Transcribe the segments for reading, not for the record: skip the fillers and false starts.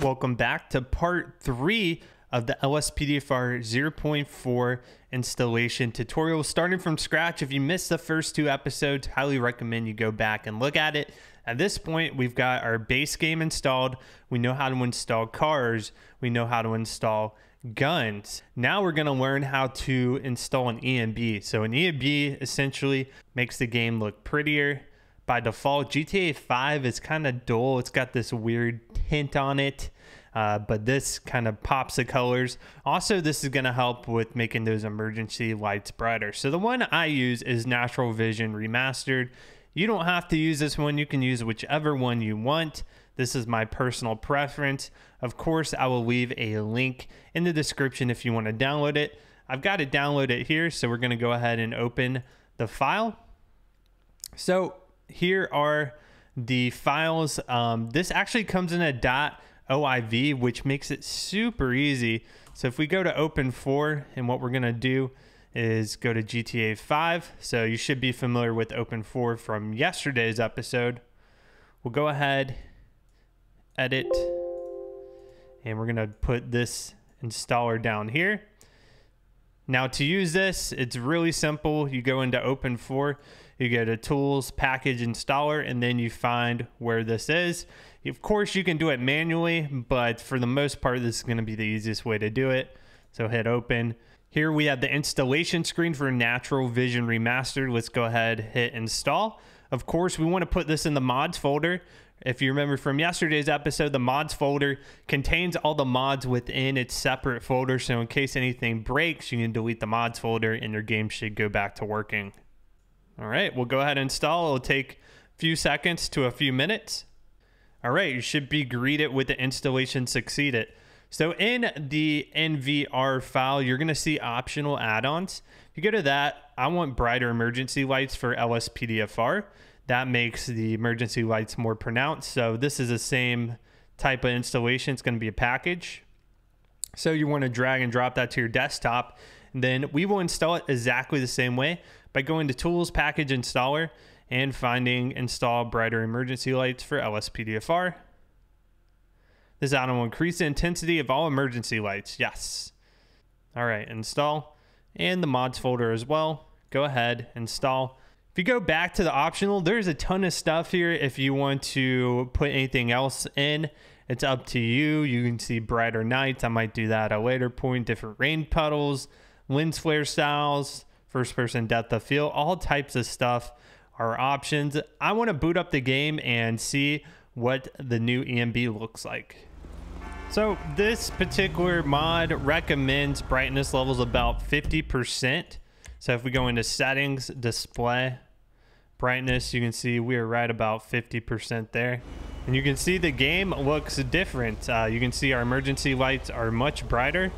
Welcome back to part 3 of the LSPDFR 0.4 installation tutorial, starting from scratch. If you missed the first 2 episodes, highly recommend you go back and look at it. At this point, we've got our base game installed. We know how to install cars. We know how to install guns. Now we're going to learn how to install an ENB. So an ENB essentially makes the game look prettier. By default, GTA 5 is kind of dull. It's got this weird tint on it, but this kind of pops the colors. Also, this is going to help with making those emergency lights brighter. So the one I use is Natural Vision Remastered. You don't have to use this one. You can use whichever one you want. This is my personal preference. Of course, I will leave a link in the description if you want to download it. I've got to download it here, so we're going to go ahead and open the file. So here are the files. This actually comes in a .oiv, which makes it super easy. So if we go to open 4, and what we're going to do is go to GTA 5. So you should be familiar with open 4 from yesterday's episode. We'll go ahead, edit, and we're going to put this installer down here. Now to use this, it's really simple. You go into open 4, you go to tools, package installer, and then you find where this is. Of course you can do it manually, but for the most part, this is gonna be the easiest way to do it. So hit open. Here we have the installation screen for Natural Vision Remastered. Let's go ahead, hit install. Of course, we wanna put this in the mods folder. If you remember from yesterday's episode, the mods folder contains all the mods within its separate folder. So in case anything breaks, you can delete the mods folder and your game should go back to working. All right, we'll go ahead and install. It'll take a few seconds to a few minutes. All right, you should be greeted with the installation succeeded. So in the NVR file, you're gonna see optional add-ons. If you go to that, I want brighter emergency lights for LSPDFR. That makes the emergency lights more pronounced. So this is the same type of installation. It's gonna be a package. So you wanna drag and drop that to your desktop. And then we will install it exactly the same way by going to tools, package installer, and finding install brighter emergency lights for LSPDFR. This add-on will increase the intensity of all emergency lights, yes. All right, install, and the mods folder as well. Go ahead, install. If you go back to the optional, there's a ton of stuff here. If you want to put anything else in, it's up to you. You can see brighter nights. I might do that at a later point. Different rain puddles, lens flare styles, first person depth of field, all types of stuff are options. I want to boot up the game and see what the new ENB looks like. So this particular mod recommends brightness levels about 50%. So if we go into settings, display, brightness, you can see we are right about 50% there. And you can see the game looks different. You can see our emergency lights are much brighter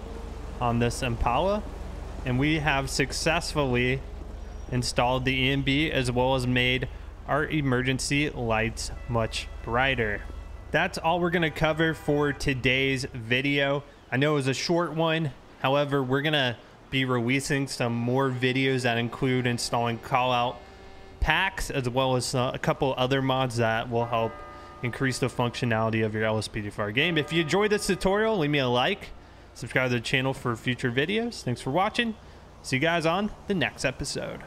on this Impala. And we have successfully installed the ENB as well as made our emergency lights much brighter. That's all we're gonna cover for today's video. I know it was a short one. However, we're gonna be releasing some more videos that include installing callout packs as well as a couple other mods that will help increase the functionality of your LSPDFR game. If you enjoyed this tutorial, leave me a like, subscribe to the channel for future videos. Thanks for watching. See you guys on the next episode.